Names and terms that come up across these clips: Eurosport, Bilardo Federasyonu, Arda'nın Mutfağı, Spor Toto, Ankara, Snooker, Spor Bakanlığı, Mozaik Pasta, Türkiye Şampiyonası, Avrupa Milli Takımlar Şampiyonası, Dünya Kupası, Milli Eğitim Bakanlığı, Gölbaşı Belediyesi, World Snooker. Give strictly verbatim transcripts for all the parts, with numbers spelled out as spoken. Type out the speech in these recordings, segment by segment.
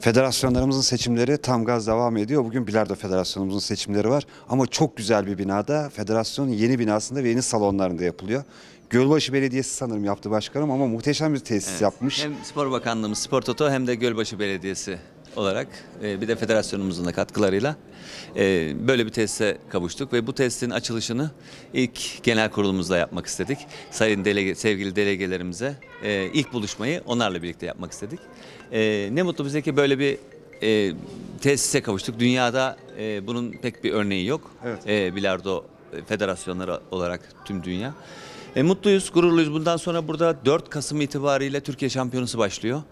Federasyonlarımızın seçimleri tam gaz devam ediyor. Bugün Bilardo Federasyonumuzun seçimleri var. Ama çok güzel bir binada, federasyonun yeni binasında ve yeni salonlarında yapılıyor. Gölbaşı Belediyesi sanırım yaptı başkanım ama muhteşem bir tesis evet. yapmış. Hem Spor Bakanlığımız, Spor Toto hem de Gölbaşı Belediyesi olarak bir de federasyonumuzun da katkılarıyla böyle bir tesise kavuştuk ve bu tesisin açılışını ilk genel kurulumuzda yapmak istedik. Sayın delege, sevgili delegelerimize ilk buluşmayı onlarla birlikte yapmak istedik. Ne mutlu bize ki böyle bir tesise kavuştuk. Dünyada bunun pek bir örneği yok. Evet. Bilardo federasyonları olarak tüm dünya. E, mutluyuz, gururluyuz. Bundan sonra burada dört Kasım itibariyle Türkiye Şampiyonası başlıyor.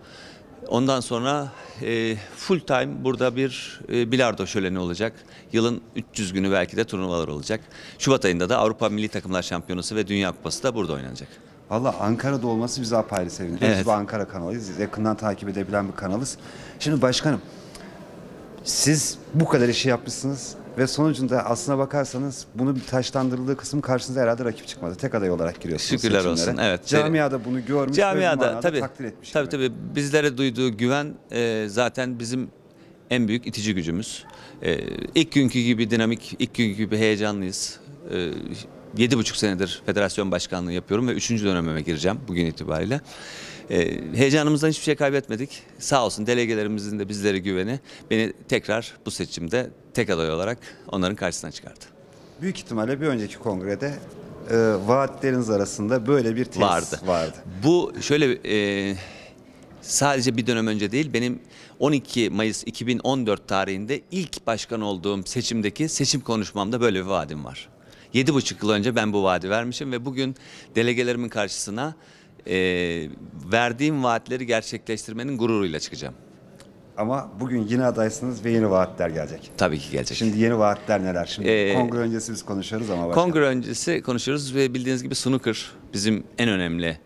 Ondan sonra e, full time burada bir e, bilardo şöleni olacak. Yılın üç yüz günü belki de turnuvalar olacak. Şubat ayında da Avrupa Milli Takımlar Şampiyonası ve Dünya Kupası da burada oynanacak. Valla Ankara'da olması bizi apayrı sevindiriyor. Evet. Biz bu Ankara kanalıyız. Yakından takip edebilen bir kanalız. Şimdi başkanım, siz bu kadar işi yapmışsınız. Ve sonucunda aslına bakarsanız bunu bir taşlandırıldığı kısım karşınıza herhalde rakip çıkmadı. Tek aday olarak giriyorsunuz. Şükürler seçimlere. Olsun. Evet. Camiada bunu görmüş Camiada, ve tabii, takdir etmiş. Tabii tabii bizlere duyduğu güven e, zaten bizim en büyük itici gücümüz. E, ilk günkü gibi dinamik, ilk günkü gibi heyecanlıyız. E, yedi buçuk senedir federasyon başkanlığı yapıyorum ve üçüncü dönemime gireceğim bugün itibariyle. Ee, heyecanımızdan hiçbir şey kaybetmedik. Sağ olsun delegelerimizin de bizlere güveni beni tekrar bu seçimde tek aday olarak onların karşısına çıkardı. Büyük ihtimalle bir önceki kongrede e, vaatleriniz arasında böyle bir tesis vardı. vardı. Bu şöyle e, sadece bir dönem önce değil, benim on iki Mayıs iki bin on dört tarihinde ilk başkan olduğum seçimdeki seçim konuşmamda böyle bir vaadim var. yedi buçuk yıl önce ben bu vaadi vermişim ve bugün delegelerimin karşısına e, verdiğim vaatleri gerçekleştirmenin gururuyla çıkacağım. Ama bugün yine adaysınız ve yeni vaatler gelecek. Tabii ki gelecek. Şimdi yeni vaatler neler? Şimdi ee, kongre öncesi biz konuşuyoruz ama başka. Kongre öncesi konuşuyoruz ve bildiğiniz gibi Snooker bizim en önemli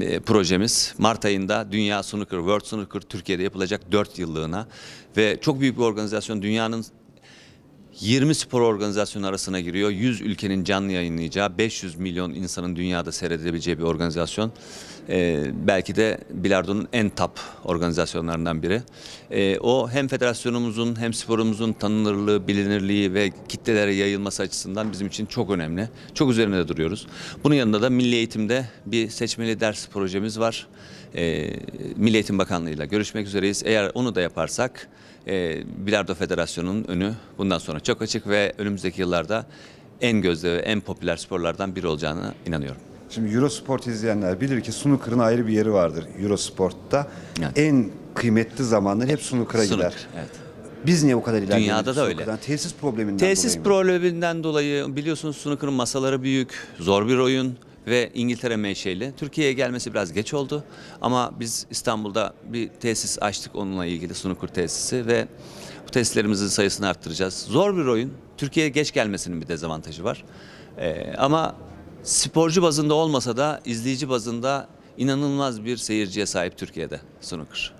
e, projemiz. Mart ayında Dünya Snooker, World Snooker Türkiye'de yapılacak dört yıllığına ve çok büyük bir organizasyon, dünyanın yirmi spor organizasyonu arasına giriyor. yüz ülkenin canlı yayınlayacağı, beş yüz milyon insanın dünyada seyredebileceği bir organizasyon. Ee, belki de bilardonun en top organizasyonlarından biri. Ee, o hem federasyonumuzun hem sporumuzun tanınırlığı, bilinirliği ve kitlelere yayılması açısından bizim için çok önemli. Çok üzerinde duruyoruz. Bunun yanında da milli eğitimde bir seçmeli ders projemiz var. Ee, Milli Eğitim Bakanlığı ile görüşmek üzereyiz. Eğer onu da yaparsak e, Bilardo Federasyonu'nun önü bundan sonra çok açık ve önümüzdeki yıllarda en gözde ve en popüler sporlardan biri olacağına inanıyorum. Şimdi Eurosport izleyenler bilir ki Snooker'ın ayrı bir yeri vardır Eurosport'ta. Evet. En kıymetli zamanlar hep Snooker'a gider. Evet. Biz niye bu kadar ilerledik? Dünyada da öyle. Tesis probleminden dolayı. Tesis probleminden dolayı biliyorsunuz Snooker'ın masaları büyük, zor bir oyun. Ve İngiltere menşeli. Türkiye'ye gelmesi biraz geç oldu ama biz İstanbul'da bir tesis açtık onunla ilgili, Snooker tesisi ve bu tesislerimizin sayısını arttıracağız. Zor bir oyun. Türkiye'ye geç gelmesinin bir dezavantajı var. Ee, ama sporcu bazında olmasa da izleyici bazında inanılmaz bir seyirciye sahip Türkiye'de Snooker.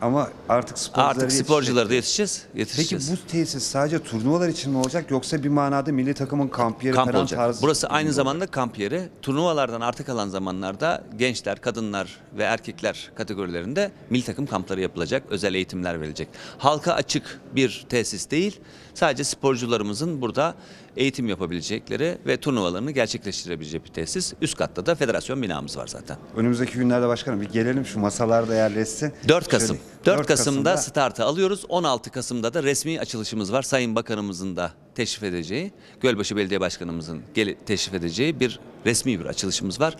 Ama artık sporculara artık sporculara yetişeceğiz. yetişeceğiz. Peki bu tesis sadece turnuvalar için mi olacak yoksa bir manada milli takımın kamp yeri kamp falan tarzı? Burası aynı zamanda kamp yeri. Turnuvalardan artık kalan zamanlarda gençler, kadınlar ve erkekler kategorilerinde milli takım kampları yapılacak, özel eğitimler verilecek. Halka açık bir tesis değil, sadece sporcularımızın burada eğitim yapabilecekleri ve turnuvalarını gerçekleştirebileceği bir tesis. Üst katta da federasyon binamız var zaten. Önümüzdeki günlerde başkanım bir gelelim, şu masalarda yerleşsin. dört Kasım. Şöyle... dört Kasım'da startı alıyoruz. on altı Kasım'da da resmi açılışımız var. Sayın Bakanımızın da teşrif edeceği, Gölbaşı Belediye Başkanımızın teşrif edeceği bir resmi bir açılışımız var.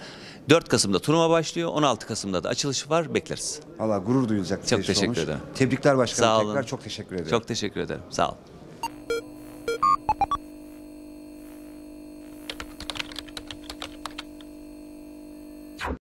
dört Kasım'da turnuva başlıyor. on altı Kasım'da da açılışı var. Bekleriz. Valla gurur duyulacak. Çok teşekkür olmuş. ederim. Tebrikler başkanım. Sağ olun. Tekrar çok teşekkür ederim. Çok teşekkür ederim. Sağ olun.